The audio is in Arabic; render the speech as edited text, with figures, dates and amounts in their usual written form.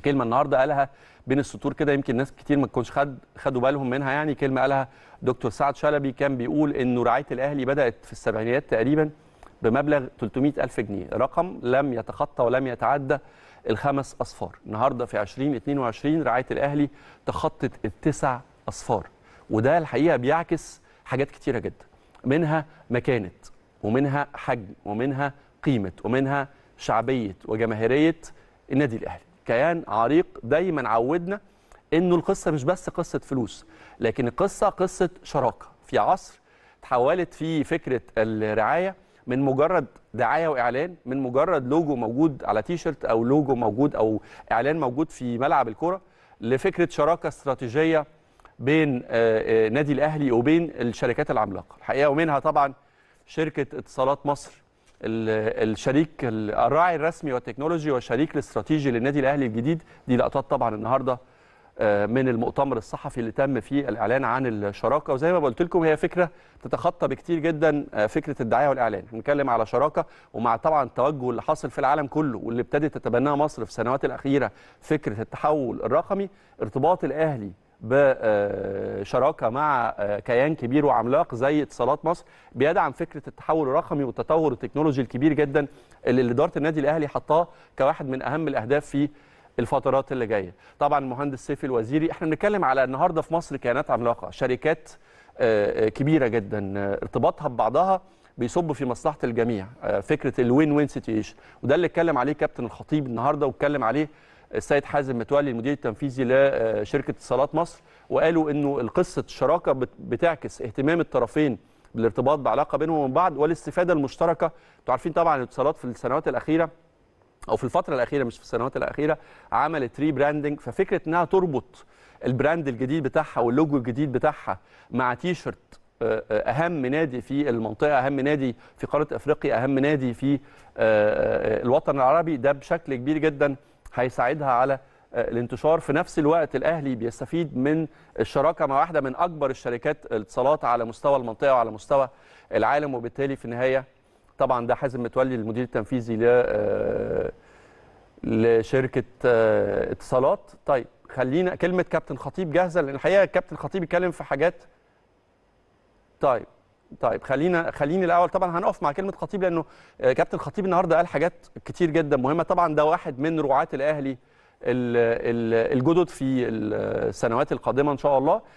كلمه النهارده قالها بين السطور كده، يمكن ناس كتير ما تكونش خدوا بالهم منها، يعني كلمه قالها دكتور سعد شلبي كان بيقول انه رعايه الاهلي بدات في السبعينيات تقريبا بمبلغ 300,000 جنيه، رقم لم يتخطى ولم يتعدى ال5 اصفار. النهارده في 2022 رعايه الاهلي تخطت ال9 اصفار، وده الحقيقه بيعكس حاجات كتيره جدا، منها مكانه ومنها حجم ومنها قيمه ومنها شعبيه وجماهيريه النادي الاهلي. كيان عريق دايما عودنا انه القصه مش بس قصه فلوس، لكن القصه قصه شراكه. في عصر تحولت فيه فكره الرعايه من مجرد دعايه واعلان، من مجرد لوجو موجود على تيشرت او لوجو موجود او اعلان موجود في ملعب الكره، لفكره شراكه استراتيجيه بين نادي الاهلي وبين الشركات العملاقه الحقيقه، ومنها طبعا شركه اتصالات مصر الشريك الراعي الرسمي والتكنولوجي والشريك الاستراتيجي للنادي الاهلي الجديد. دي لقطات طبعا النهارده من المؤتمر الصحفي اللي تم فيه الاعلان عن الشراكه، وزي ما قلت لكم هي فكره تتخطى بكتير جدا فكره الدعايه والاعلان. بنتكلم على شراكه، ومع طبعا التوجه اللي حاصل في العالم كله واللي ابتدت تتبناه مصر في السنوات الاخيره فكره التحول الرقمي، ارتباط الاهلي بشراكه مع كيان كبير وعملاق زي اتصالات مصر بيدعم فكره التحول الرقمي والتطور التكنولوجي الكبير جدا اللي اداره النادي الاهلي حطاه كواحد من اهم الاهداف في الفترات اللي جايه. طبعا المهندس سيفي الوزيري، احنا بنتكلم على النهارده في مصر كيانات عملاقه، شركات كبيره جدا، ارتباطها ببعضها بيصب في مصلحه الجميع، فكره الوين وين سيتويشن، وده اللي اتكلم عليه كابتن الخطيب النهارده، واتكلم عليه السيد حازم متولي المدير التنفيذي لشركه اتصالات مصر، وقالوا انه القصه الشراكه بتعكس اهتمام الطرفين بالارتباط بعلاقه بينهم وبين بعض والاستفاده المشتركه. انتوا عارفين طبعا الاتصالات في السنوات الاخيره او في الفتره الاخيره مش في السنوات الاخيره عملت ري براندنج، ففكره انها تربط البراند الجديد بتاعها واللوجو الجديد بتاعها مع تيشرت اهم نادي في المنطقه، اهم نادي في قاره افريقيا، اهم نادي في الوطن العربي، ده بشكل كبير جدا هيساعدها على الانتشار. في نفس الوقت الاهلي بيستفيد من الشراكه مع واحده من اكبر الشركات الاتصالات على مستوى المنطقه وعلى مستوى العالم، وبالتالي في النهايه طبعا ده حازم متولي المدير التنفيذي لشركه اتصالات. طيب خلينا كلمه كابتن خطيب جاهزه، لان الحقيقه كابتن خطيب اتكلم في حاجات. طيب خليني الاول طبعا هنقف مع كلمه خطيب، لانه كابتن خطيب النهارده قال حاجات كتير جدا مهمه. طبعا ده واحد من رعاه الاهلي الجدد في السنوات القادمه ان شاء الله.